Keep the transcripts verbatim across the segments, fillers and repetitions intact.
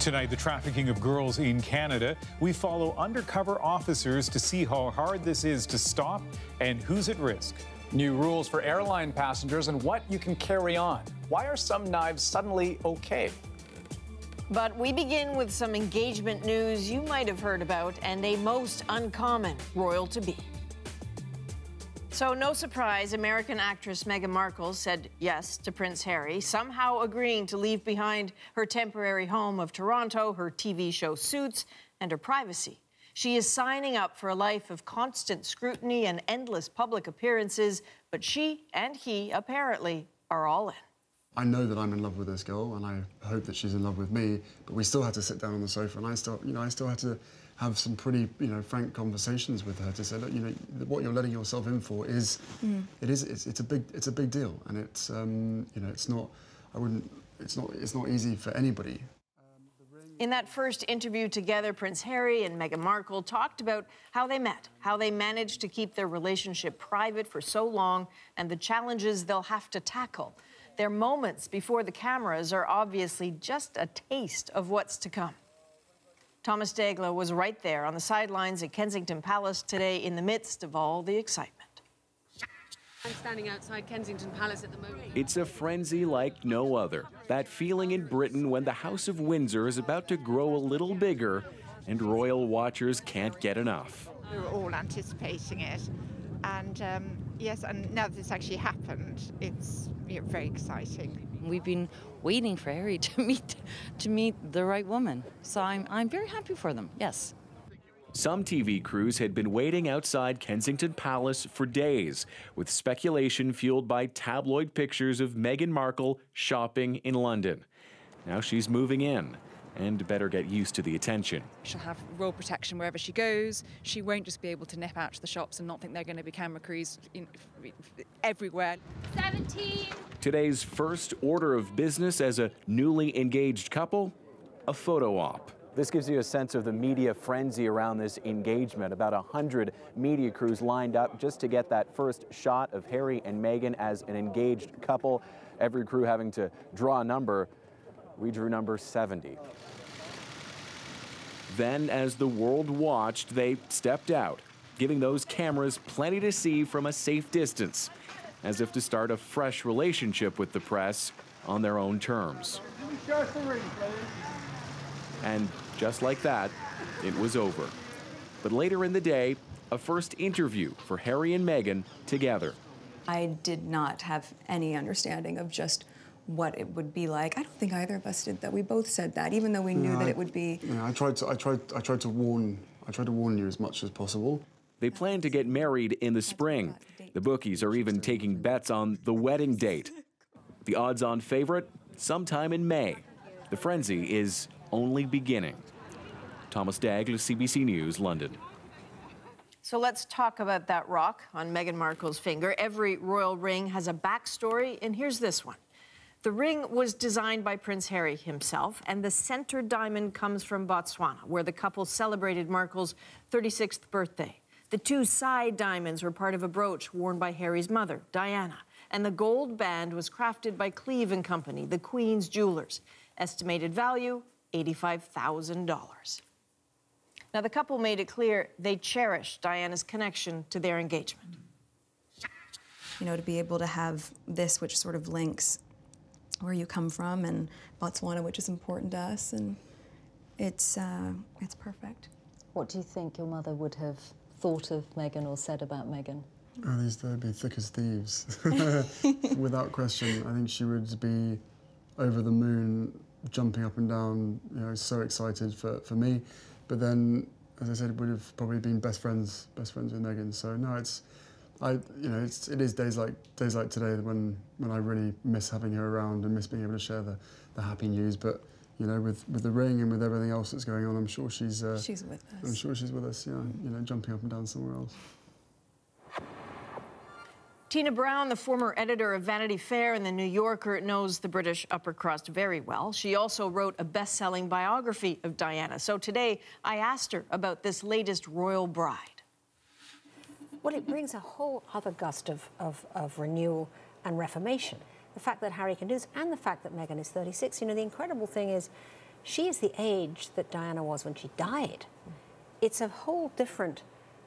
Tonight, the trafficking of girls in Canada. We follow undercover officers to see how hard this is to stop and who's at risk. New rules for airline passengers and what you can carry on. Why are some knives suddenly okay? But we begin with some engagement news you might have heard about and a most uncommon royal to be. So no surprise, American actress Meghan Markle said yes to Prince Harry, somehow agreeing to leave behind her temporary home of Toronto, her T V show Suits, and her privacy. She is signing up for a life of constant scrutiny and endless public appearances, but she and he apparently are all in. I know that I'm in love with this girl, and I hope that she's in love with me, but we still had to sit down on the sofa, and I still, you know, I still had to have some pretty, you know, frank conversations with her to say, look, you know, what you're letting yourself in for is, mm. it is, it's, it's a big, it's a big deal, and it's, um, you know, it's not, I wouldn't, it's not, it's not easy for anybody. In that first interview together, Prince Harry and Meghan Markle talked about how they met, how they managed to keep their relationship private for so long, and the challenges they'll have to tackle. Their moments before the cameras are obviously just a taste of what's to come. Thomas Daigler was right there on the sidelines at Kensington Palace today in the midst of all the excitement. I'm standing outside Kensington Palace at the moment. It's a frenzy like no other. That feeling in Britain when the House of Windsor is about to grow a little bigger and royal watchers can't get enough. We were all anticipating it. And um, yes, and now that it's actually happened, it's you know, very exciting. We've been waiting for Harry to meet to meet the right woman, so I'm I'm very happy for them. Yes. Some T V crews had been waiting outside Kensington Palace for days, with speculation fueled by tabloid pictures of Meghan Markle shopping in London. Now she's moving in. And better get used to the attention. She'll have royal protection wherever she goes. She won't just be able to nip out to the shops and not think they're going to be camera crews in, everywhere. seventeen. Today's first order of business as a newly engaged couple, a photo op. This gives you a sense of the media frenzy around this engagement. About one hundred media crews lined up just to get that first shot of Harry and Meghan as an engaged couple, every crew having to draw a number. We drew number seventy. Then, as the world watched, they stepped out, giving those cameras plenty to see from a safe distance, as if to start a fresh relationship with the press on their own terms. And just like that, it was over. But later in the day, a first interview for Harry and Meghan together. I did not have any understanding of just what it would be like. I don't think either of us did that. We both said that, even though we knew no, that I, it would be. You know, I tried to. I tried. I tried to warn. I tried to warn you as much as possible. They plan to get married in the spring. The bookies are even taking bets on the wedding date. The odds-on favorite, sometime in May. The frenzy is only beginning. Thomas Daigler, C B C News, London. So let's talk about that rock on Meghan Markle's finger. Every royal ring has a backstory, and here's this one. The ring was designed by Prince Harry himself, and the center diamond comes from Botswana, where the couple celebrated Markle's thirty-sixth birthday. The two side diamonds were part of a brooch worn by Harry's mother, Diana, and the gold band was crafted by Cleve and Company, the Queen's jewelers. Estimated value, eighty-five thousand dollars. Now, the couple made it clear they cherish Diana's connection to their engagement. You know, to be able to have this, which sort of links where you come from, and Botswana, which is important to us, and it's, uh, it's perfect. What do you think your mother would have thought of Meghan or said about Meghan? Oh, these they'd be thick as thieves. Without question, I think she would be over the moon, jumping up and down, you know, so excited for, for me. But then, as I said, would have probably been best friends, best friends with Meghan. So no, it's, I, you know, it's, it is days like days like today when when I really miss having her around and miss being able to share the, the happy news. But you know, with with the ring and with everything else that's going on, I'm sure she's uh, she's with us. I'm sure she's with us. Yeah, you know, jumping up and down somewhere else. Tina Brown, the former editor of Vanity Fair and The New Yorker, knows the British upper crust very well. She also wrote a best-selling biography of Diana. So today, I asked her about this latest royal bride. Well, it brings a whole other gust of, of, of renewal and reformation. The fact that Harry can do this, and the fact that Meghan is thirty-six, you know, the incredible thing is she is the age that Diana was when she died. It's a whole different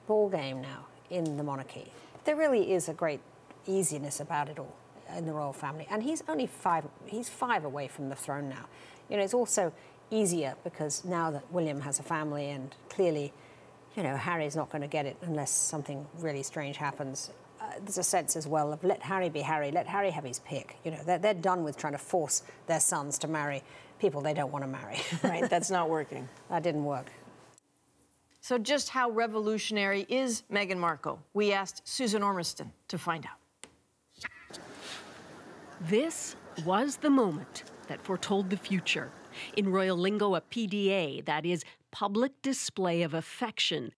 ballgame now in the monarchy. There really is a great easiness about it all in the royal family. And he's only five, he's five away from the throne now. You know, it's also easier because now that William has a family and clearly, you know, Harry's not going to get it unless something really strange happens. Uh, there's a sense as well of let Harry be Harry, let Harry have his pick. You know, they're, they're done with trying to force their sons to marry people they don't want to marry. Right, that's not working. That didn't work. So just how revolutionary is Meghan Markle? We asked Susan Ormiston to find out. This was the moment that foretold the future. In royal lingo, a P D A, that is, public display of affection.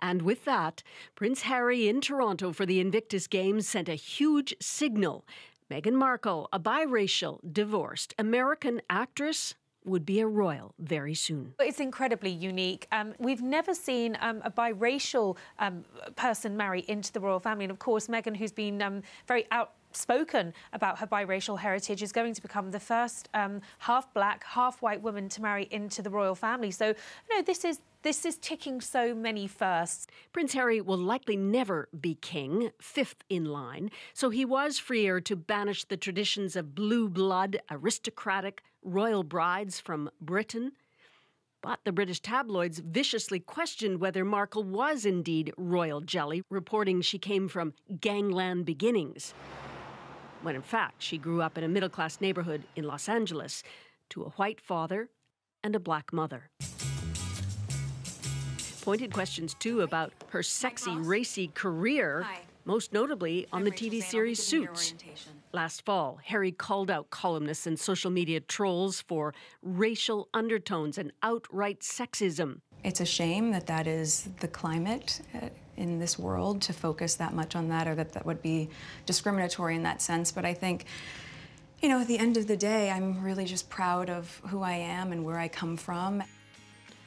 And with that, Prince Harry in Toronto for the Invictus Games sent a huge signal. Meghan Markle, a biracial, divorced American actress, would be a royal very soon. It's incredibly unique. Um, we've never seen um, a biracial um, person marry into the royal family. And, of course, Meghan, who's been um, very out... spoken about her biracial heritage, is going to become the first um, half-black, half-white woman to marry into the royal family. So, you know, this is, this is ticking so many firsts. Prince Harry will likely never be king, fifth in line, so he was freer to banish the traditions of blue-blood, aristocratic, royal brides from Britain. But the British tabloids viciously questioned whether Markle was indeed royal jelly, reporting she came from gangland beginnings, when in fact she grew up in a middle-class neighborhood in Los Angeles to a white father and a black mother. Pointed questions, too, about her sexy, racy career, Hi. most notably on I'm the Rachel T V Zane. series Suits. Last fall, Harry called out columnists and social media trolls for racial undertones and outright sexism. It's a shame that that is the climate in this world, to focus that much on that, or that that would be discriminatory in that sense. But I think, you know, at the end of the day, I'm really just proud of who I am and where I come from.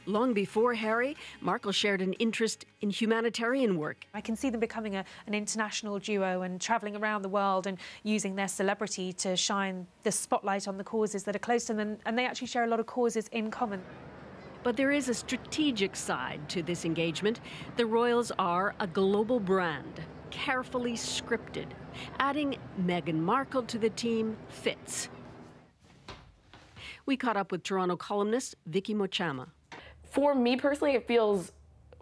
Long before Harry, Markle shared an interest in humanitarian work. I can see them becoming a, an international duo and travelling around the world and using their celebrity to shine the spotlight on the causes that are close to them, and they actually share a lot of causes in common. But there is a strategic side to this engagement. The royals are a global brand, carefully scripted. Adding Meghan Markle to the team fits. We caught up with Toronto columnist Vicky Mochama. For me personally, it feels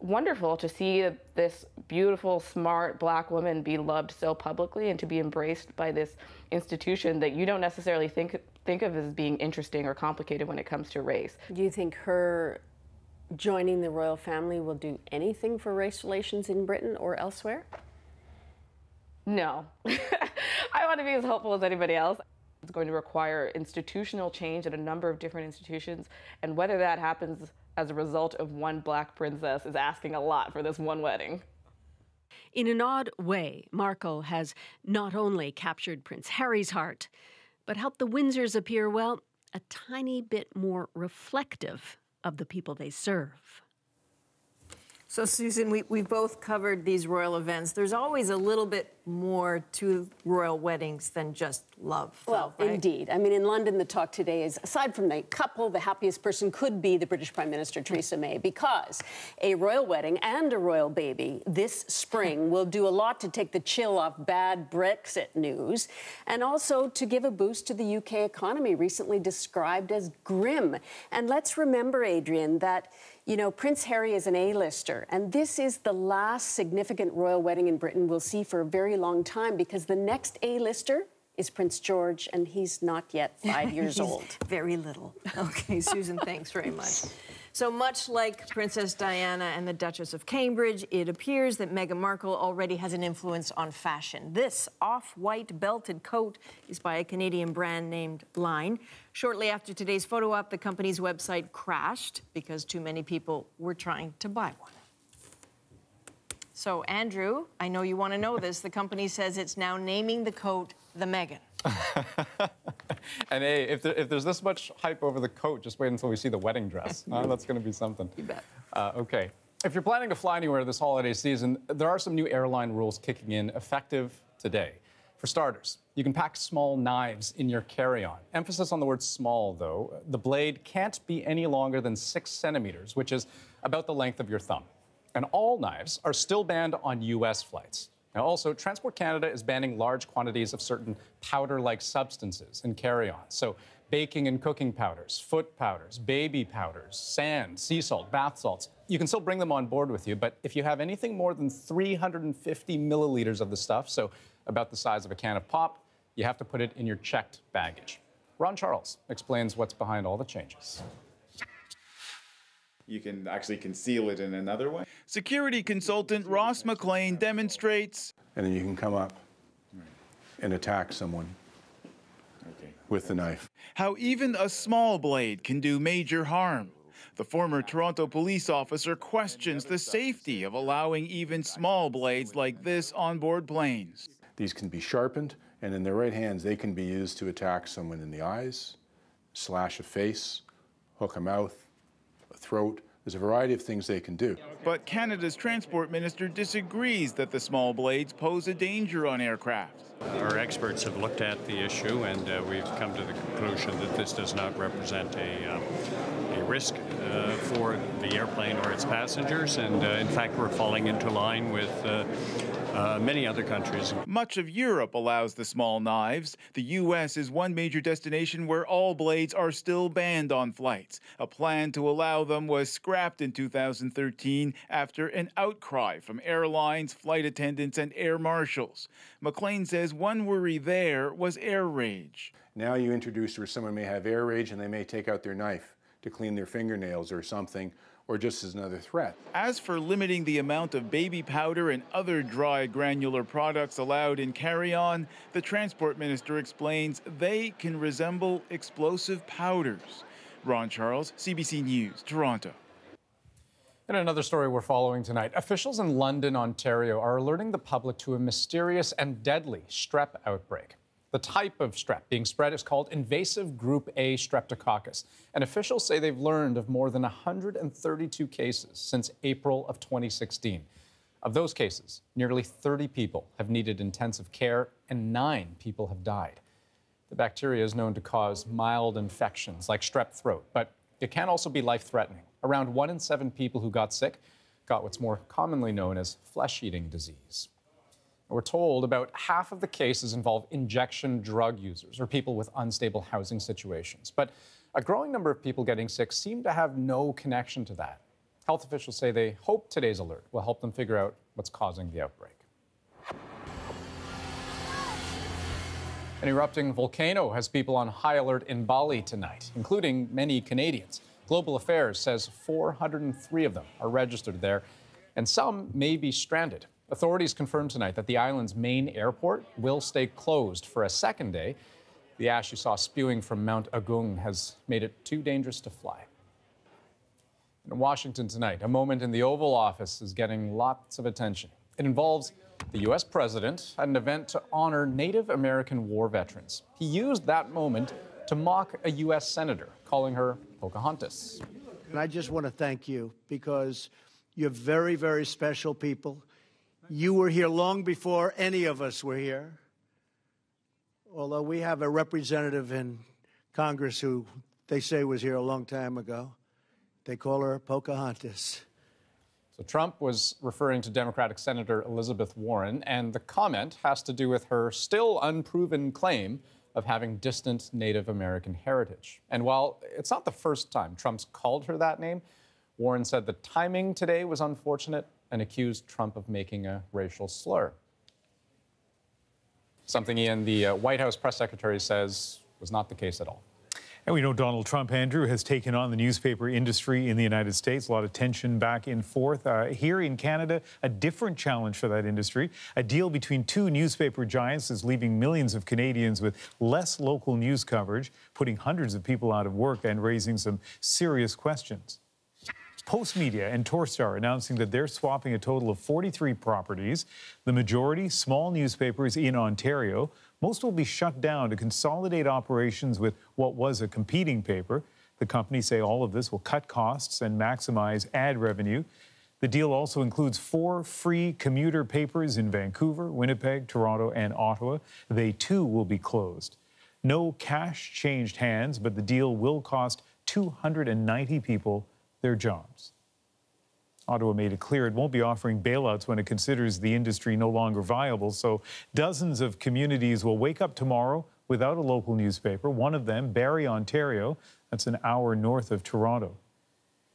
wonderful to see this beautiful, smart black woman be loved so publicly and to be embraced by this institution that you don't necessarily think think of as being interesting or complicated when it comes to race. Do you think her joining the royal family will do anything for race relations in Britain or elsewhere? No. I want to be as hopeful as anybody else. It's going to require institutional change at a number of different institutions, and whether that happens as a result of one black princess is asking a lot for this one wedding. In an odd way, Markle has not only captured Prince Harry's heart, but helped the Windsors appear, well, a tiny bit more reflective of the people they serve. So, Susan, we, we've both covered these royal events. There's always a little bit more to royal weddings than just love. Well, right? Indeed. I mean, in London, the talk today is, aside from the couple, the happiest person could be the British Prime Minister, Theresa May, because a royal wedding and a royal baby this spring will do a lot to take the chill off bad Brexit news, and also to give a boost to the U K economy, recently described as grim. And let's remember, Adrian, that, you know, Prince Harry is an A-lister, and this is the last significant royal wedding in Britain we'll see for a very long time, because the next A-lister is Prince George, and he's not yet five years old. Very little. Okay, Susan, thanks very much. So much like Princess Diana and the Duchess of Cambridge, it appears that Meghan Markle already has an influence on fashion. This off-white belted coat is by a Canadian brand named Line. Shortly after today's photo op, the company's website crashed because too many people were trying to buy one. So, Andrew, I know you want to know this. The company says it's now naming the coat the Meghan. And, hey, if, there, if there's this much hype over the coat, just wait until we see the wedding dress. Uh, that's going to be something. You bet. Uh, OK. If you're planning to fly anywhere this holiday season, there are some new airline rules kicking in effective today. For starters, you can pack small knives in your carry-on. Emphasis on the word small, though. The blade can't be any longer than six centimeters, which is about the length of your thumb. And all knives are still banned on U S flights. Now, also, Transport Canada is banning large quantities of certain powder-like substances in carry-ons. So baking and cooking powders, foot powders, baby powders, sand, sea salt, bath salts. You can still bring them on board with you, but if you have anything more than three hundred fifty milliliters of the stuff, so about the size of a can of pop, you have to put it in your checked baggage. Ron Charles explains what's behind all the changes. You can actually conceal it in another way. Security consultant Ross McLean demonstrates. And then you can come up and attack someone okay. with the knife. How even a small blade can do major harm. The former Toronto police officer questions the safety of allowing even small blades like this on board planes. These can be sharpened, and in their right hands, they can be used to attack someone in the eyes, slash a face, hook a mouth, a throat. There's a variety of things they can do. But Canada's transport minister disagrees that the small blades pose a danger on aircraft. Our experts have looked at the issue, and uh, we've come to the conclusion that this does not represent a, um, a risk uh, for the airplane or its passengers. And uh, in fact, we're falling into line with uh, uh, many other countries. Much of Europe allows the small knives. The U S is one major destination where all blades are still banned on flights. A plan to allow them was scrapped in two thousand thirteen after an outcry from airlines, flight attendants, and air marshals. McLean says one worry there was air rage. Now you introduce where someone may have air rage and they may take out their knife to clean their fingernails or something, or just as another threat. As for limiting the amount of baby powder and other dry granular products allowed in carry-on, the transport minister explains they can resemble explosive powders. Ron Charles, C B C News, Toronto. And another story we're following tonight. Officials in London, Ontario, are alerting the public to a mysterious and deadly strep outbreak. The type of strep being spread is called invasive group A streptococcus. And officials say they've learned of more than one hundred thirty-two cases since April of twenty sixteen. Of those cases, nearly thirty people have needed intensive care and nine people have died. The bacteria is known to cause mild infections like strep throat, but it can also be life-threatening. Around one in seven people who got sick got what's more commonly known as flesh-eating disease. We're told about half of the cases involve injection drug users or people with unstable housing situations. But a growing number of people getting sick seem to have no connection to that. Health officials say they hope today's alert will help them figure out what's causing the outbreak. An erupting volcano has people on high alert in Bali tonight, including many Canadians. Global Affairs says four hundred three of them are registered there, and some may be stranded. Authorities confirmed tonight that the island's main airport will stay closed for a second day. The ash you saw spewing from Mount Agung has made it too dangerous to fly. In Washington tonight, a moment in the Oval Office is getting lots of attention. It involves the U S president at an event to honor Native American war veterans. He used that moment to mock a U S senator, calling her Pocahontas. And I just want to thank you, because you're very, very special people. You were here long before any of us were here, although we have a representative in Congress who they say was here a long time ago. They call her Pocahontas. So Trump was referring to Democratic Senator Elizabeth Warren, and the comment has to do with her still unproven claim of having distant Native American heritage. And while it's not the first time Trump's called her that name, Warren said the timing today was unfortunate and accused Trump of making a racial slur. Something, Ian, the uh, White House press secretary says was not the case at all. And we know Donald Trump, Andrew, has taken on the newspaper industry in the United States. A lot of tension back and forth. Uh, here in Canada, a different challenge for that industry. A deal between two newspaper giants is leaving millions of Canadians with less local news coverage, putting hundreds of people out of work and raising some serious questions. Postmedia and Torstar announcing that they're swapping a total of forty-three properties. The majority, small newspapers in Ontario. Most will be shut down to consolidate operations with what was a competing paper. The companies say all of this will cut costs and maximize ad revenue. The deal also includes four free commuter papers in Vancouver, Winnipeg, Toronto, and Ottawa. They too will be closed. No cash changed hands, but the deal will cost two hundred ninety people their jobs. Ottawa made it clear it won't be offering bailouts when it considers the industry no longer viable, so dozens of communities will wake up tomorrow without a local newspaper. One of them, Barrie, Ontario, that's an hour north of Toronto.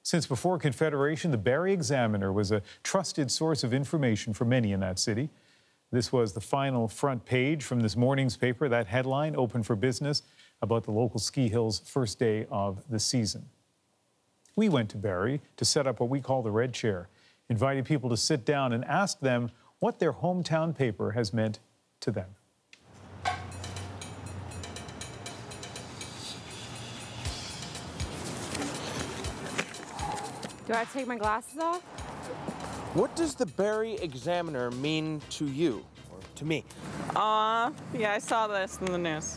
Since before Confederation, the Barrie Examiner was a trusted source of information for many in that city. This was the final front page from this morning's paper, that headline, Open for Business, about the local ski hill's first day of the season. We went to Barrie to set up what we call the Red Chair, inviting people to sit down and ask them what their hometown paper has meant to them. Do I have to take my glasses off? What does the Barrie Examiner mean to you, or to me? Uh, yeah, I saw this in the news.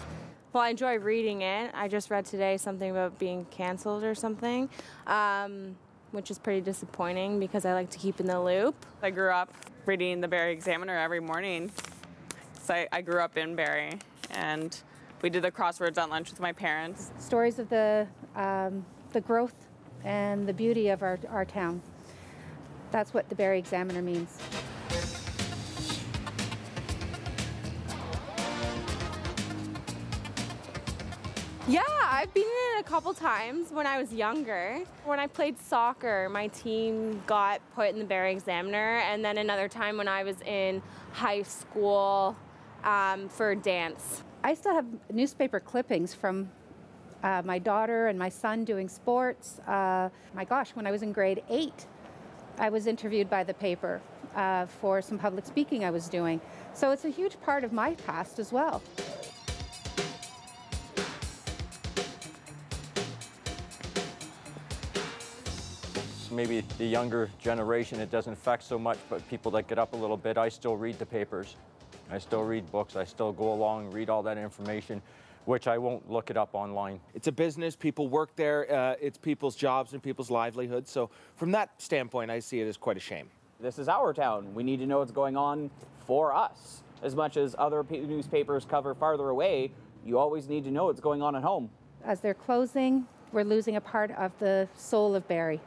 Well, I enjoy reading it. I just read today something about being canceled or something, um, which is pretty disappointing because I like to keep in the loop. I grew up reading the Barrie Examiner every morning. So I, I grew up in Barrie, and we did the crossroads on lunch with my parents. Stories of the, um, the growth and the beauty of our, our town. That's what the Barrie Examiner means. Yeah, I've been in it a couple times when I was younger. When I played soccer, my team got put in the Barrie Examiner, and then another time when I was in high school um, for dance. I still have newspaper clippings from uh, my daughter and my son doing sports. Uh, my gosh, when I was in grade eight, I was interviewed by the paper uh, for some public speaking I was doing. So it's a huge part of my past as well. Maybe the younger generation, it doesn't affect so much, but people that get up a little bit, I still read the papers. I still read books. I still go along, read all that information, which I won't look it up online. It's a business. People work there. Uh, it's people's jobs and people's livelihoods. So from that standpoint, I see it as quite a shame. This is our town. We need to know what's going on for us. As much as other newspapers cover farther away, you always need to know what's going on at home. As they're closing, we're losing a part of the soul of Barrie.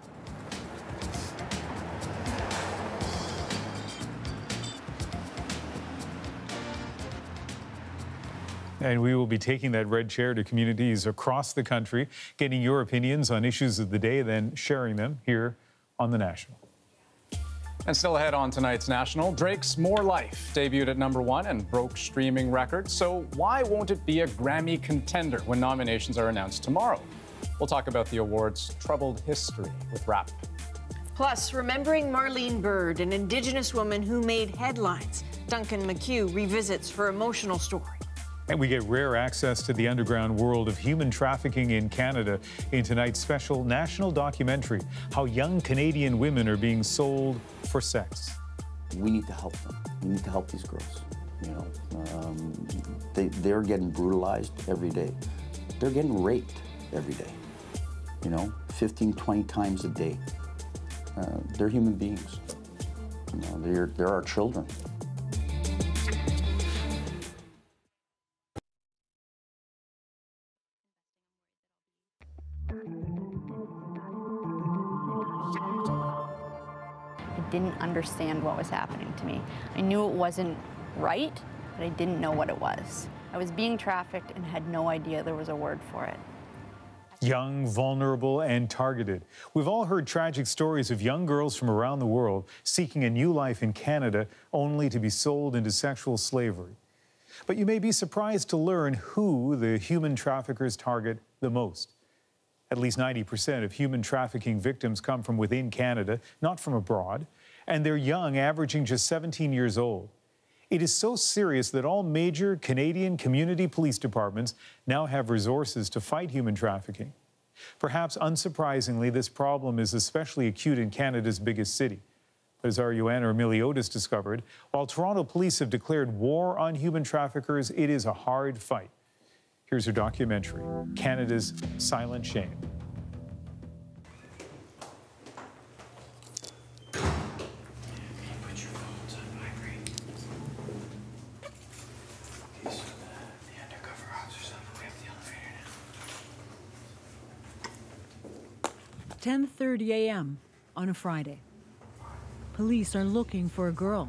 And we will be taking that red chair to communities across the country, getting your opinions on issues of the day, then sharing them here on The National. And still ahead on tonight's National, Drake's More Life debuted at number one and broke streaming records. So why won't it be a Grammy contender when nominations are announced tomorrow? We'll talk about the award's troubled history with rap. Plus, remembering Marlene Bird, an Indigenous woman who made headlines. Duncan McHugh revisits her emotional story. And we get rare access to the underground world of human trafficking in Canada in tonight's special national documentary, How Young Canadian Women Are Being Sold for Sex. We need to help them. We need to help these girls. You know, um, they, they're getting brutalized every day. They're getting raped every day. You know, fifteen, twenty times a day. Uh, they're human beings. You know, they're, they're our children. Didn't understand what was happening to me. I knew it wasn't right, but I didn't know what it was. I was being trafficked and had no idea there was a word for it. Young, vulnerable, and targeted. We've all heard tragic stories of young girls from around the world seeking a new life in Canada only to be sold into sexual slavery. But you may be surprised to learn who the human traffickers target the most. At least ninety percent of human trafficking victims come from within Canada, not from abroad. And they're young, averaging just seventeen years old. It is so serious that all major Canadian community police departments now have resources to fight human trafficking. Perhaps unsurprisingly, this problem is especially acute in Canada's biggest city. But as our Joanna Romiliotis discovered, while Toronto police have declared war on human traffickers, it is a hard fight. Here's her documentary, Canada's Silent Shame. ten thirty a m on a Friday. Police are looking for a girl.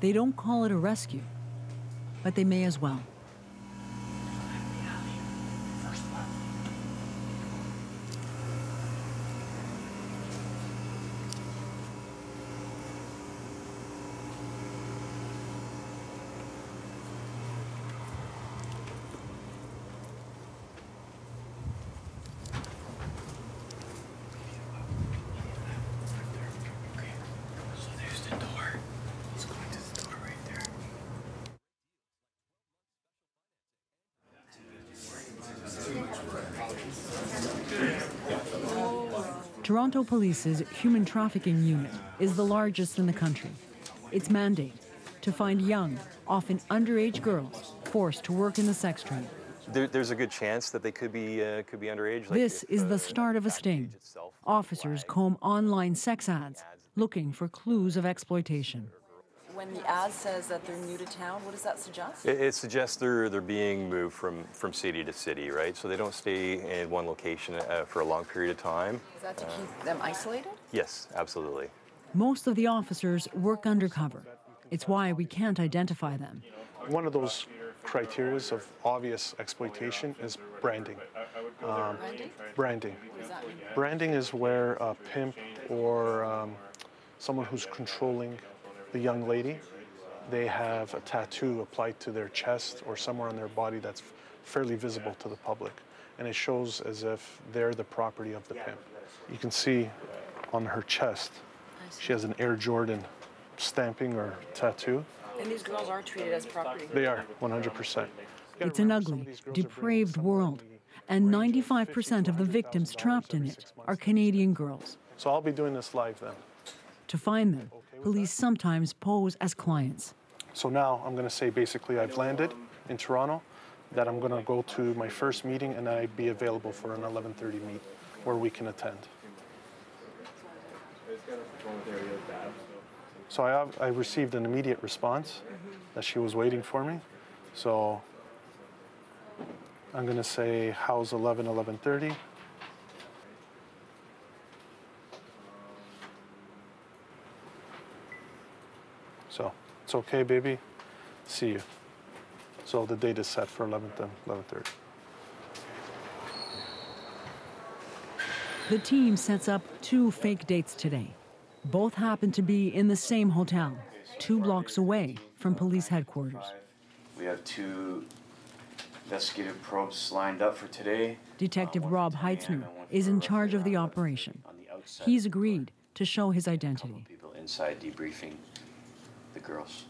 They don't call it a rescue, but they may as well. Toronto Police's human trafficking unit is the largest in the country. Its mandate, to find young, often underage girls forced to work in the sex trade. There, there's a good chance that they could be, uh, could be underage. Like this if, is uh, the start of a sting. Officers comb online sex ads, looking for clues of exploitation. When the ad says that they're new to town, what does that suggest? It, it suggests they're, they're being moved from, from city to city, right? So they don't stay in one location uh, for a long period of time. Is that to uh, keep them isolated? Yes, absolutely. Most of the officers work undercover. It's why we can't identify them. One of those criteria of obvious exploitation is branding. Um, branding? Branding. What does that mean? Branding is where a pimp or um, someone who's controlling the young lady, they have a tattoo applied to their chest or somewhere on their body that's fairly visible to the public. And it shows as if they're the property of the pimp. You can see on her chest, she has an Air Jordan stamping or tattoo. And these girls are treated as property? They are, one hundred percent. It's an ugly, depraved world, and ninety-five percent of the victims trapped in it are Canadian girls. So I'll be doing this live then. To find them, police sometimes pose as clients. So now I'm going to say basically I've landed in Toronto, that I'm going to go to my first meeting and I'd be available for an eleven thirty meet where we can attend. So I, I received an immediate response that she was waiting for me. So I'm going to say, how's eleven, eleven thirty? So, it's okay, baby. See you. So the date is set for eleven and eleven thirty. The team sets up two fake dates today. Both happen to be in the same hotel, two blocks away from police headquarters. We have two investigative probes lined up for today. Detective uh, Rob Heitzner is in charge of the operation. The He's agreed to show his identity. People inside debriefing the girls.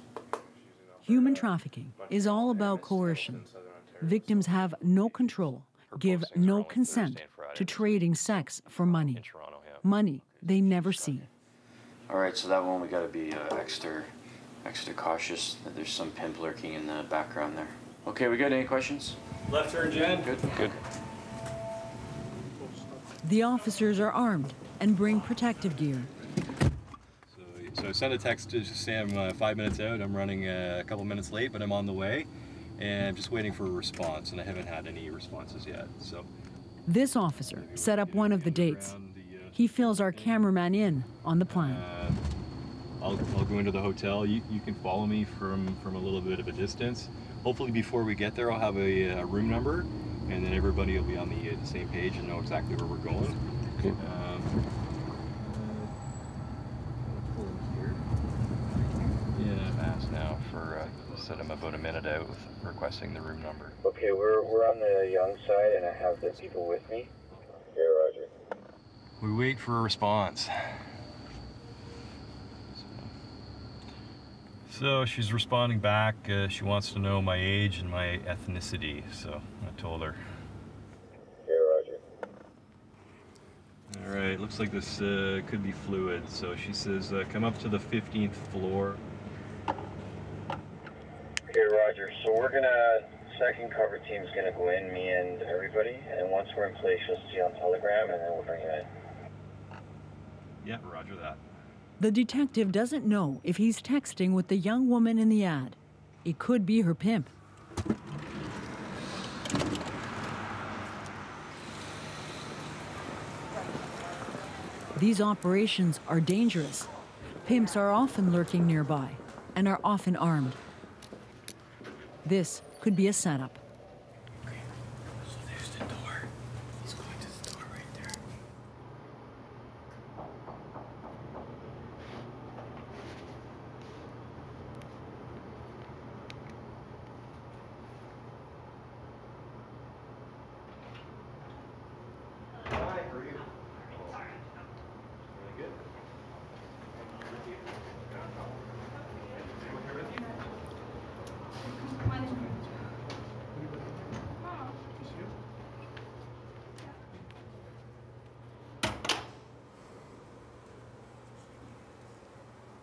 Human trafficking is all about coercion. Victims have no control, give no consent to trading sex for money. Money they never see. All right, so that one we got to be uh, extra, extra cautious. That there's some pimp lurking in the background there. Okay, we got any questions? Left turn, Jen. Good. Good. The officers are armed and bring protective gear. So I sent a text to just say I'm uh, five minutes out, I'm running uh, a couple minutes late, but I'm on the way, and I'm just waiting for a response, and I haven't had any responses yet, so. This officer set up one of the dates. The, uh, he fills our cameraman in on the plan. Uh, I'll, I'll go into the hotel. You, you can follow me from, from a little bit of a distance. Hopefully before we get there, I'll have a, a room number, and then everybody will be on the, uh, the same page and know exactly where we're going. Cool. Um, now for uh, set him about a minute out with requesting the room number. Okay, we're, we're on the young side and I have the people with me. Okay, roger. We wait for a response. So, so she's responding back. Uh, she wants to know my age and my ethnicity, so I told her. Okay, roger. Alright, looks like this uh, could be fluid. So she says, uh, come up to the fifteenth floor. Okay, roger. So we're gonna, second cover team's gonna go in, me and everybody, and once we're in place, you'll see on telegram, and then we'll bring you in. Yeah, roger that. The detective doesn't know if he's texting with the young woman in the ad. It could be her pimp. These operations are dangerous. Pimps are often lurking nearby and are often armed. This could be a setup. Okay. So there's the door. He's going to the door right there. All right, for you.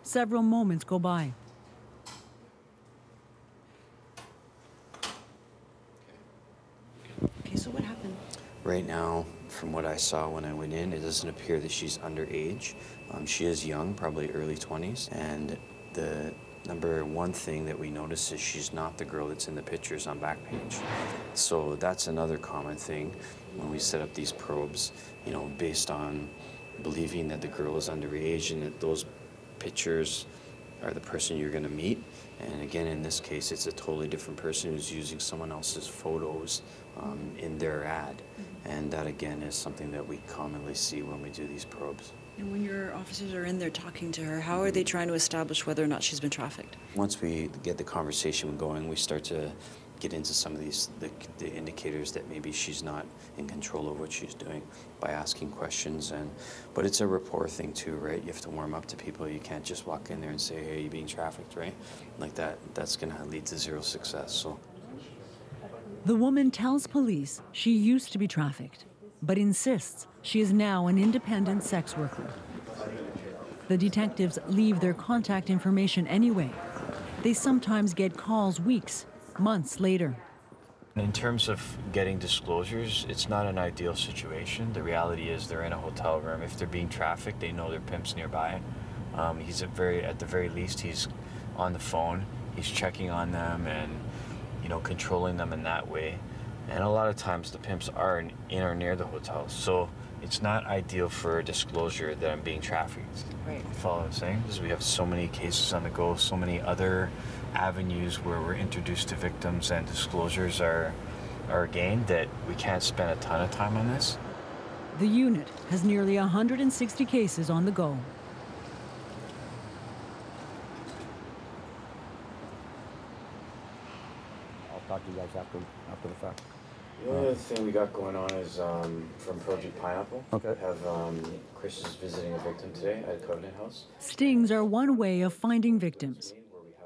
Several moments go by. Okay, so what happened? Right now, from what I saw when I went in, it doesn't appear that she's underage. Um, she is young, probably early twenties. And the number one thing that we notice is she's not the girl that's in the pictures on Backpage. So that's another common thing when we set up these probes, you know, based on believing that the girl is underage and that those pictures are the person you're going to meet. And again, in this case, it's a totally different person who's using someone else's photos um, in their ad. Mm-hmm. And that, again, is something that we commonly see when we do these probes. And when your officers are in there talking to her, how are they trying to establish whether or not she's been trafficked? Once we get the conversation going, we start to get into some of these the, the indicators that maybe she's not in control of what she's doing by asking questions. And but it's a rapport thing too, right? You have to warm up to people. You can't just walk in there and say, hey, you're being trafficked, right? Like that, that's gonna lead to zero success. So the woman tells police she used to be trafficked, but insists she is now an independent sex worker. The detectives leave their contact information anyway. They sometimes get calls weeks, months later. In terms of getting disclosures, it's not an ideal situation. The reality is they're in a hotel room. If they're being trafficked, they know their pimp's nearby. Um, he's at, very, at the very least, he's on the phone. He's checking on them and, you know, controlling them in that way. And a lot of times the pimps are in or near the hotel. So it's not ideal for a disclosure that I'm being trafficked. Right. You follow what I'm saying? Because we have so many cases on the go, so many other avenues where we're introduced to victims and disclosures are, are gained that we can't spend a ton of time on this. The unit has nearly one hundred sixty cases on the go. I'll talk to you guys after, after the fact. The only other thing we got going on is um, from Project Pineapple. Okay. We have um, Chris is visiting a victim today at Covenant House. Stings are one way of finding victims.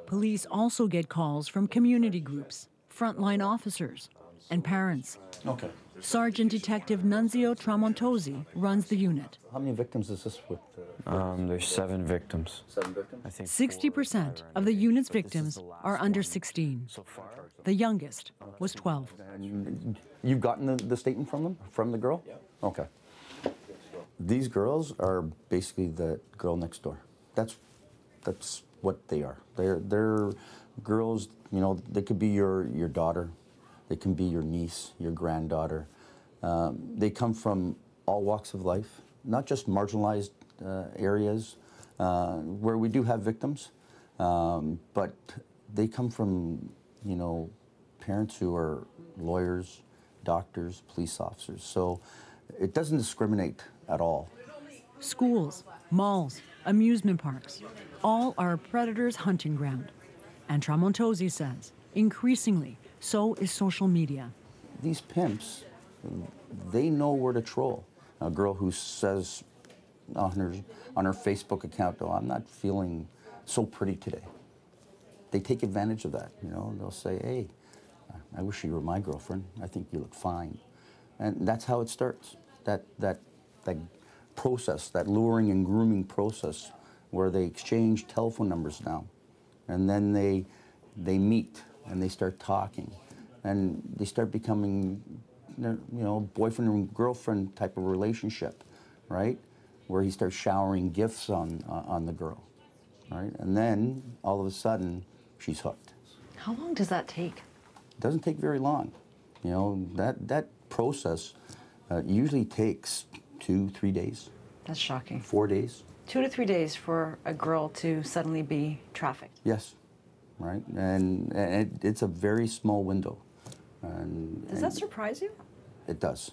Police also get calls from community groups, frontline officers, and parents. Okay. Sergeant Detective Nunzio Tramontosi runs the unit. How many victims is this with? Uh, um, there's seven victims. Seven victims? I think sixty percent of the unit's victims are under sixteen. So far. The youngest was twelve. You've gotten the, the statement from them? From the girl? Yeah. Okay. These girls are basically the girl next door. That's, that's what they are. They're, they're girls, you know, they could be your, your daughter. They can be your niece, your granddaughter. Um, they come from all walks of life, not just marginalized uh, areas uh, where we do have victims, um, but they come from, you know, parents who are lawyers, doctors, police officers. So it doesn't discriminate at all. Schools, malls, amusement parks, all are predators' hunting ground. And Tramontosi says, increasingly, so is social media. These pimps, they know where to troll. A girl who says on her, on her Facebook account, oh, I'm not feeling so pretty today. They take advantage of that, you know? They'll say, hey, I wish you were my girlfriend. I think you look fine. And that's how it starts. That, that, that process, that luring and grooming process where they exchange telephone numbers now. And then they, they meet. And they start talking, and they start becoming, you know, boyfriend and girlfriend type of relationship, right? where he starts showering gifts on uh, on the girl, right? And then all of a sudden, she's hooked. How long does that take? It doesn't take very long. You know, that that process uh, usually takes two, three days. That's shocking. Four days. Two to three days for a girl to suddenly be trafficked. Yes, right, and, and it, it's a very small window. And, does and that surprise you? It does.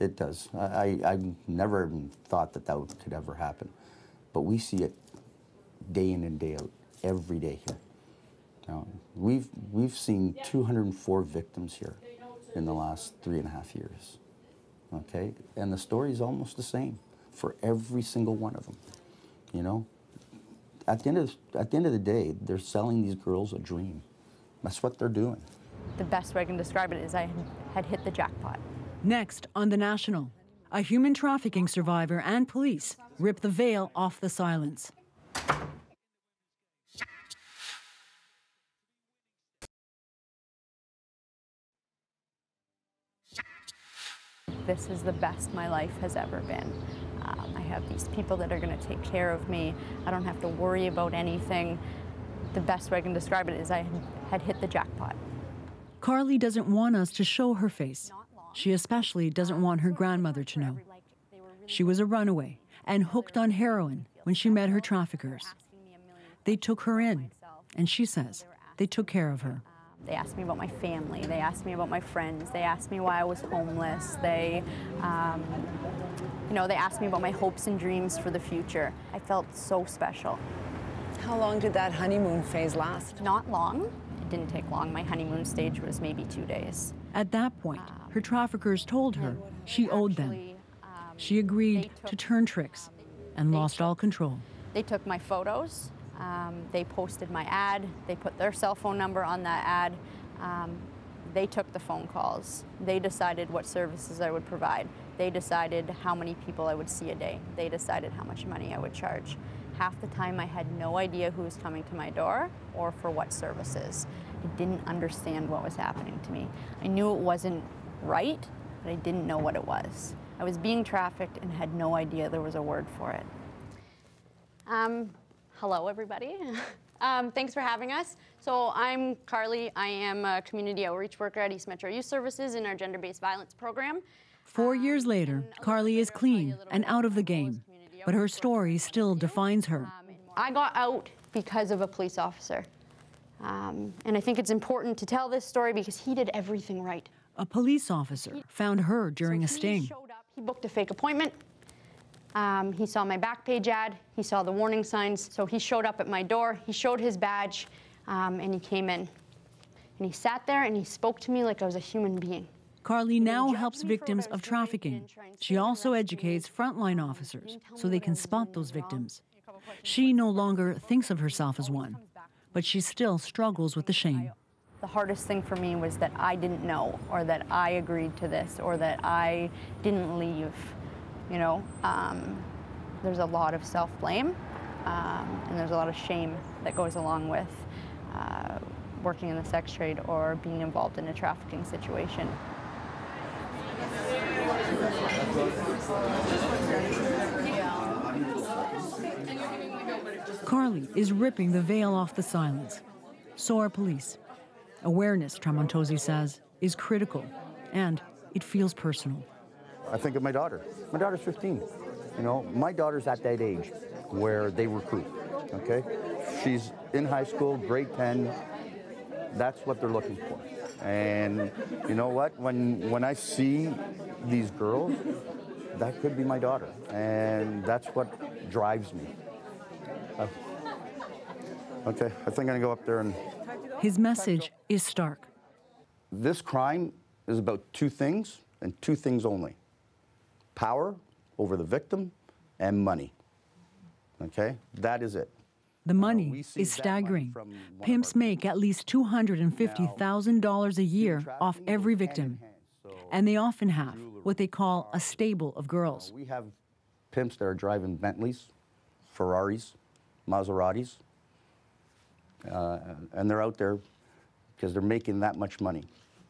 It does. I, I, I never thought that that could ever happen. But we see it day in and day out, every day here. Now, we've, we've seen two hundred and four victims here in the last three and a half years, okay? And the story is almost the same for every single one of them, you know? At the end of, at the end of the day, they're selling these girls a dream. That's what they're doing. The best way I can describe it is I had hit the jackpot. Next on The National, a human trafficking survivor and police rip the veil off the silence. This is the best my life has ever been. Um, I have these people that are going to take care of me. I don't have to worry about anything. The best way I can describe it is I had hit the jackpot. Carly doesn't want us to show her face. She especially doesn't want her grandmother to know. She was a runaway and hooked on heroin when she met her traffickers. They took her in, and she says they took care of her. They asked me about my family. They asked me about my friends. They asked me why I was homeless. They, um, you know, they asked me about my hopes and dreams for the future. I felt so special. How long did that honeymoon phase last? Not long. It didn't take long. My honeymoon stage was maybe two days. At that point, her traffickers told her she owed them. She agreed to turn tricks and lost all control. They took my photos. Um, they posted my ad. They put their cell phone number on that ad. Um, they took the phone calls. They decided what services I would provide. They decided how many people I would see a day. They decided how much money I would charge. Half the time, I had no idea who was coming to my door or for what services. I didn't understand what was happening to me. I knew it wasn't right, but I didn't know what it was. I was being trafficked and had no idea there was a word for it. Um, hello, everybody. um, thanks for having us. So I'm Carly. I am a community outreach worker at East Metro Youth Services in our gender-based violence program. Four um, years later, Carly is clean and out of the game. But her story still defines her. I got out because of a police officer. Um, and I think it's important to tell this story because he did everything right. A police officer he, found her during so a sting. He showed up, he booked a fake appointment. Um, he saw my back page ad. He saw the warning signs. So he showed up at my door. He showed his badge, um, and he came in. And he sat there and he spoke to me like I was a human being. Carly now helps victims of trafficking. She also educates frontline officers so they can spot those victims. She no longer thinks of herself as one, but she still struggles with the shame. The hardest thing for me was that I didn't know, or that I agreed to this, or that I didn't leave. You know, um, there's a lot of self-blame, um, and there's a lot of shame that goes along with uh, working in the sex trade or being involved in a trafficking situation. Carly is ripping the veil off the silence. So are police. Awareness, Tramontosi says, is critical, and it feels personal. I think of my daughter. My daughter's fifteen. You know, my daughter's at that age where they recruit, okay? She's in high school, grade ten. That's what they're looking for. And you know what? When when I see these girls, that could be my daughter, and that's what drives me. Uh, okay, I think I'm gonna go up there and. His message is stark. This crime is about two things and two things only: power over the victim and money. Okay, that is it. The money is staggering. Pimps make at least two hundred fifty thousand dollars a year off every victim. And they often have what they call a stable of girls. We have pimps that are driving Bentleys, Ferraris, Maseratis, uh, and they're out there because they're making that much money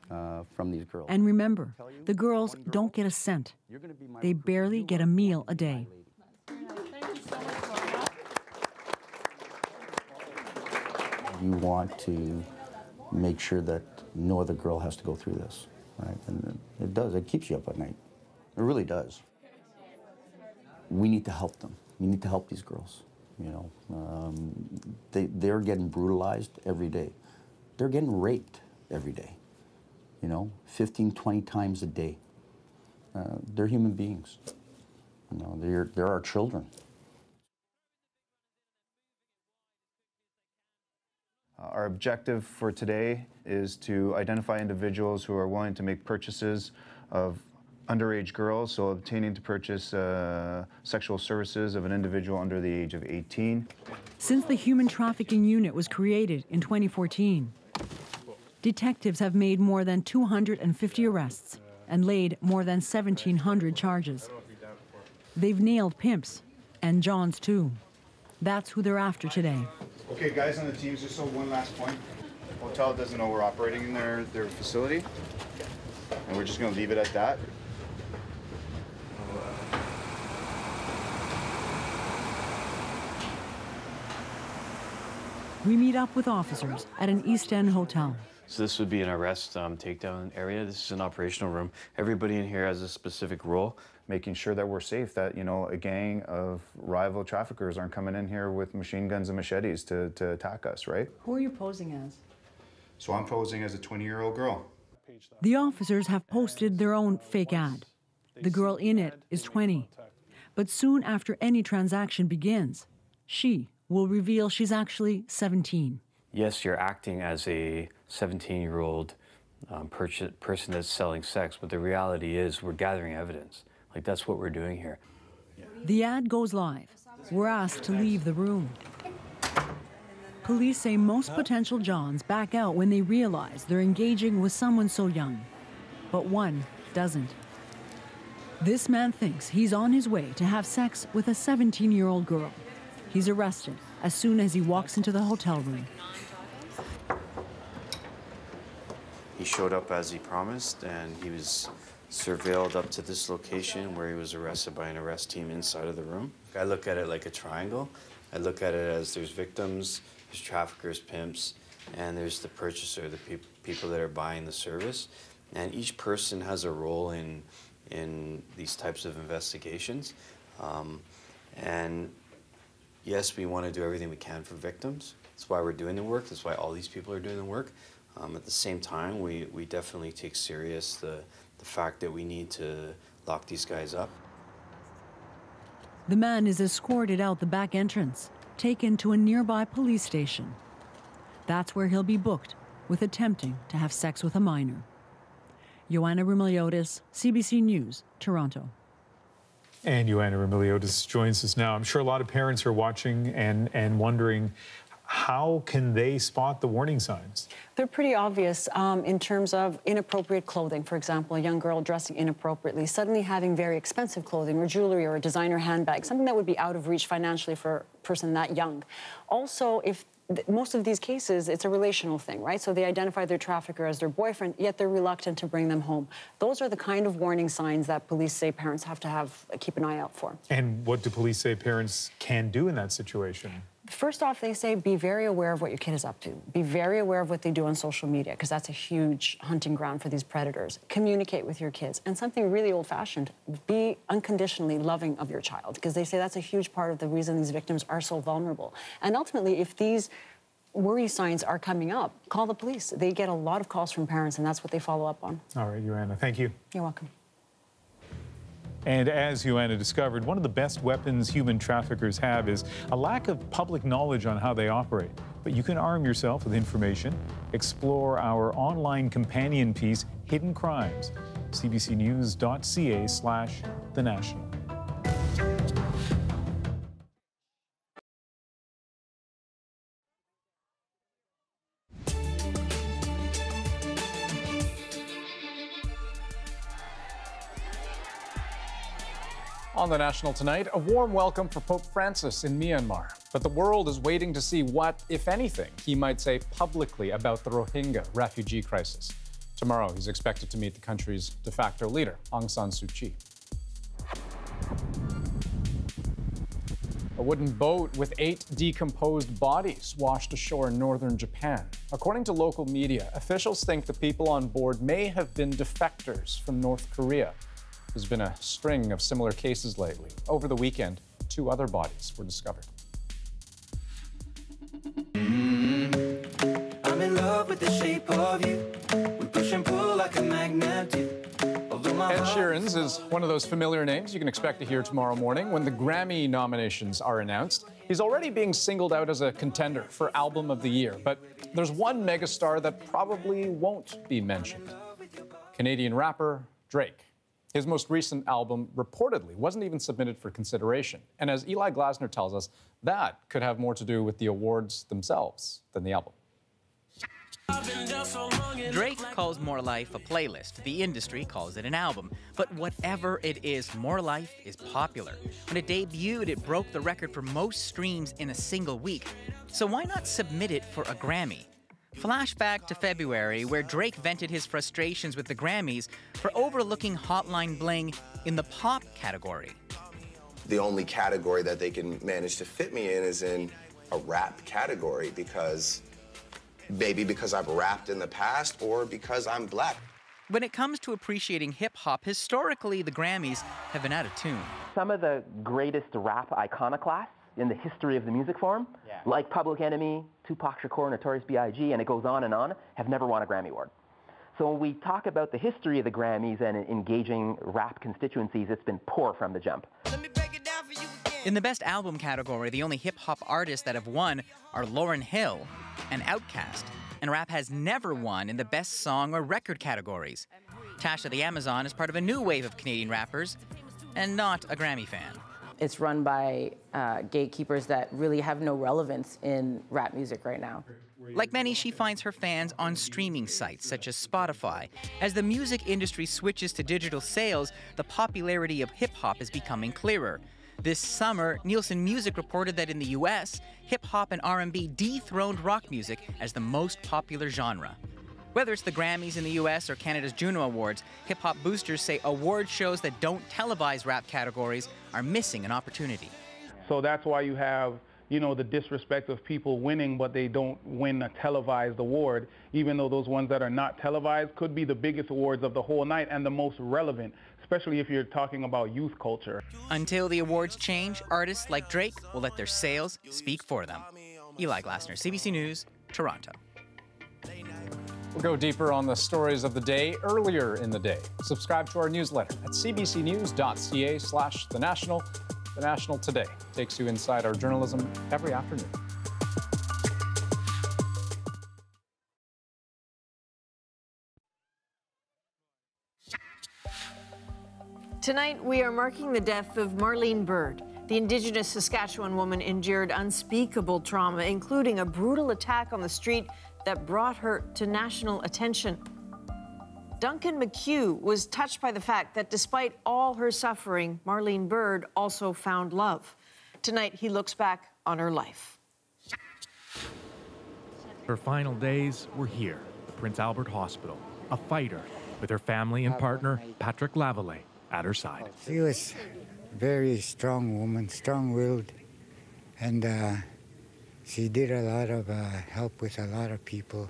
uh, from these girls. And remember, the girls don't get a cent. They barely get a meal a day. you want to make sure that no other girl has to go through this, right? And it does, it keeps you up at night. It really does. We need to help them. We need to help these girls, you know. Um, they, they're getting brutalized every day. They're getting raped every day, you know, fifteen, twenty times a day. Uh, they're human beings, you know, they're, they're our children. Our objective for today is to identify individuals who are willing to make purchases of underage girls, so obtaining to purchase uh, sexual services of an individual under the age of eighteen. Since the Human Trafficking Unit was created in twenty fourteen, detectives have made more than two hundred fifty arrests and laid more than seventeen hundred charges. They've nailed pimps, and Johns too. That's who they're after today. Okay, guys on the teams, just so one last point. The hotel doesn't know we're operating in their, their facility, and we're just gonna leave it at that. We meet up with officers at an East End hotel. So this would be an arrest um, takedown area. This is an operational room. Everybody in here has a specific role, making sure that we're safe, that, you know, a gang of rival traffickers aren't coming in here with machine guns and machetes to, to attack us, right? Who are you posing as? So I'm posing as a twenty-year-old girl. The officers have posted their own fake ad. The girl in it is twenty. But soon after any transaction begins, she will reveal she's actually seventeen. Yes, you're acting as a seventeen-year-old um, person that's selling sex, but the reality is we're gathering evidence. Like, that's what we're doing here. The ad goes live. We're asked to leave the room. Police say most potential Johns back out when they realize they're engaging with someone so young. But one doesn't. This man thinks he's on his way to have sex with a seventeen-year-old girl. He's arrested as soon as he walks into the hotel room. He showed up as he promised, and he was surveilled up to this location where he was arrested by an arrest team inside of the room. I look at it like a triangle. I look at it as there's victims, there's traffickers, pimps, and there's the purchaser, the pe people that are buying the service. And each person has a role in, in these types of investigations. Um, and yes, we want to do everything we can for victims. That's why we're doing the work. That's why all these people are doing the work. Um, at the same time, we, we definitely take serious the, the fact that we need to lock these guys up. The man is escorted out the back entrance, taken to a nearby police station. That's where he'll be booked with attempting to have sex with a minor. Joanna Romiliotis, C B C News, Toronto. And Joanna Romiliotis joins us now. I'm sure a lot of parents are watching and, and wondering, how can they spot the warning signs? They're pretty obvious um, in terms of inappropriate clothing. For example, a young girl dressing inappropriately, suddenly having very expensive clothing or jewelry or a designer handbag, something that would be out of reach financially for a person that young. Also, if most of these cases, it's a relational thing, right? So they identify their trafficker as their boyfriend, yet they're reluctant to bring them home. Those are the kind of warning signs that police say parents have to have keep an eye out for. And what do police say parents can do in that situation? First off, they say be very aware of what your kid is up to. Be very aware of what they do on social media, because that's a huge hunting ground for these predators. Communicate with your kids. And something really old-fashioned, be unconditionally loving of your child, because they say that's a huge part of the reason these victims are so vulnerable. And ultimately, if these worry signs are coming up, call the police. They get a lot of calls from parents, and that's what they follow up on. All right, Joanna, thank you. You're welcome. And as Joanna discovered, one of the best weapons human traffickers have is a lack of public knowledge on how they operate. But you can arm yourself with information. Explore our online companion piece, Hidden Crimes, cbcnews.ca slash The National. On The National tonight, a warm welcome for Pope Francis in Myanmar. But the world is waiting to see what, if anything, he might say publicly about the Rohingya refugee crisis. Tomorrow, he's expected to meet the country's de facto leader, Aung San Suu Kyi. A wooden boat with eight decomposed bodies washed ashore in northern Japan. According to local media, officials think the people on board may have been defectors from North Korea. There's been a string of similar cases lately. Over the weekend, two other bodies were discovered. I'm in love with the shape of you. We push and pull like a magnet do. Ed Sheeran's is one of those familiar names you can expect to hear tomorrow morning when the Grammy nominations are announced. He's already being singled out as a contender for Album of the Year, but there's one megastar that probably won't be mentioned. Canadian rapper Drake. His most recent album reportedly wasn't even submitted for consideration. And as Eli Glasner tells us, that could have more to do with the awards themselves than the album. Drake calls More Life a playlist. The industry calls it an album. But whatever it is, More Life is popular. When it debuted, it broke the record for most streams in a single week. So why not submit it for a Grammy? Flashback to February, where Drake vented his frustrations with the Grammys for overlooking Hotline Bling in the pop category. The only category that they can manage to fit me in is in a rap category because maybe because I've rapped in the past or because I'm black. When it comes to appreciating hip-hop, historically the Grammys have been out of tune. Some of the greatest rap iconoclasts in the history of the music form, yeah. like Public Enemy, Tupac Shakur, Notorious B I G, and it goes on and on, have never won a Grammy Award. So when we talk about the history of the Grammys and engaging rap constituencies, it's been poor from the jump. Let me break it down for you again. In the Best Album category, the only hip-hop artists that have won are Lauryn Hill and Outkast, and rap has never won in the Best Song or Record categories. Tasha the Amazon is part of a new wave of Canadian rappers and not a Grammy fan. It's run by uh, gatekeepers that really have no relevance in rap music right now. Like many, she finds her fans on streaming sites such as Spotify. As the music industry switches to digital sales, the popularity of hip-hop is becoming clearer. This summer, Nielsen Music reported that in the U S, hip-hop and R and B dethroned rock music as the most popular genre. Whether it's the Grammys in the U S or Canada's Juno Awards, hip-hop boosters say award shows that don't televise rap categories are missing an opportunity. So that's why you have, you know, the disrespect of people winning, but they don't win a televised award, even though those ones that are not televised could be the biggest awards of the whole night and the most relevant, especially if you're talking about youth culture. Until the awards change, artists like Drake will let their sales speak for them. Eli Glasner, C B C News, Toronto. We'll go deeper on the stories of the day earlier in the day. Subscribe to our newsletter at cbcnews.ca slash The National. The National Today takes you inside our journalism every afternoon. Tonight, we are marking the death of Marlene Bird. The Indigenous Saskatchewan woman endured unspeakable trauma, including a brutal attack on the street that brought her to national attention. Duncan McHugh was touched by the fact that despite all her suffering, Marlene Bird also found love. Tonight, he looks back on her life. Her final days were here at Prince Albert Hospital, a fighter with her family and partner, Patrick Lavallee, at her side. She was a very strong woman, strong-willed, and uh, she did a lot of uh, help with a lot of people.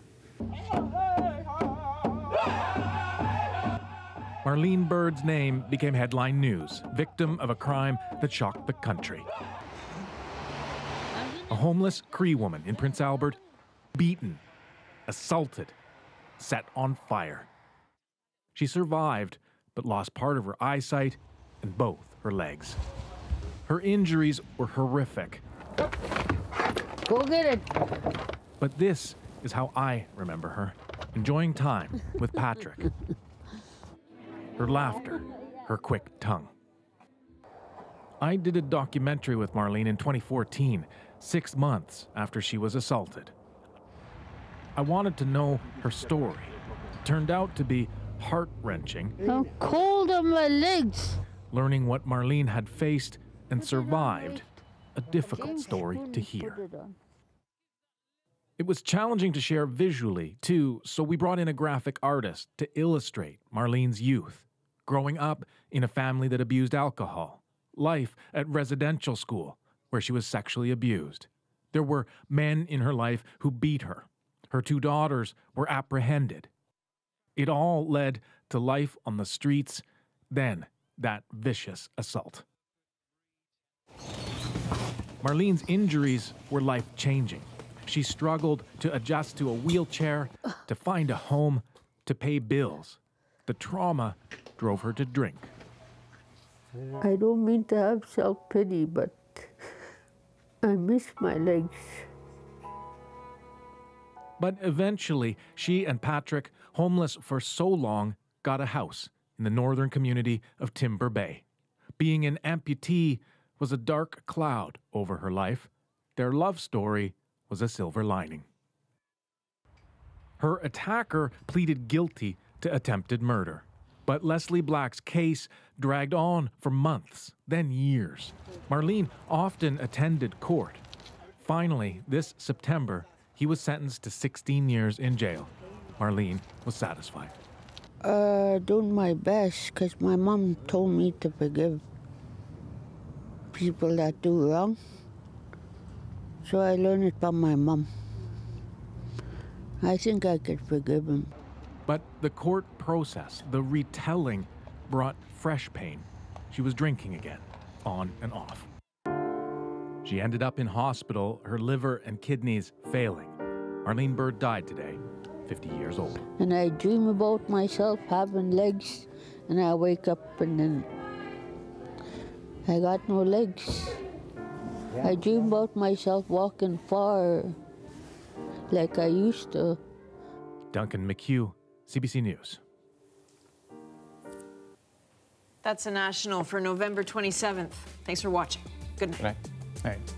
Marlene Bird's name became headline news, victim of a crime that shocked the country. A homeless Cree woman in Prince Albert, beaten, assaulted, set on fire. She survived, but lost part of her eyesight and both her legs. Her injuries were horrific. Go get it. But this is how I remember her, enjoying time with Patrick. Her laughter, her quick tongue. I did a documentary with Marlene in twenty fourteen, six months after she was assaulted. I wanted to know her story. It turned out to be heart-wrenching. I'm cold on my legs. Learning what Marlene had faced and survived, a difficult story to hear. It was challenging to share visually, too, so we brought in a graphic artist to illustrate Marlene's youth, growing up in a family that abused alcohol, life at residential school, where she was sexually abused. There were men in her life who beat her. Her two daughters were apprehended. It all led to life on the streets, then that vicious assault. Marlene's injuries were life-changing. She struggled to adjust to a wheelchair, to find a home, to pay bills. The trauma drove her to drink. I don't mean to have self-pity, but I miss my legs. But eventually, she and Patrick, homeless for so long, got a house in the northern community of Timber Bay. Being an amputee was a dark cloud over her life. Their love story was a silver lining. Her attacker pleaded guilty to attempted murder. But Leslie Black's case dragged on for months, then years. Marlene often attended court. Finally, this September, he was sentenced to sixteen years in jail. Marlene was satisfied. Uh, doing my best, because my mom told me to forgive people that do wrong. So I learned it from my mom. I think I could forgive him. But the court process, the retelling, brought fresh pain. She was drinking again, on and off. She ended up in hospital, her liver and kidneys failing. Marlene Bird died today, fifty years old. And I dream about myself having legs, and I wake up and then I got no legs. I dream about myself walking far like I used to. Duncan McHugh, C B C News. That's The National for November twenty-seventh. Thanks for watching. Good night. Good night. All right.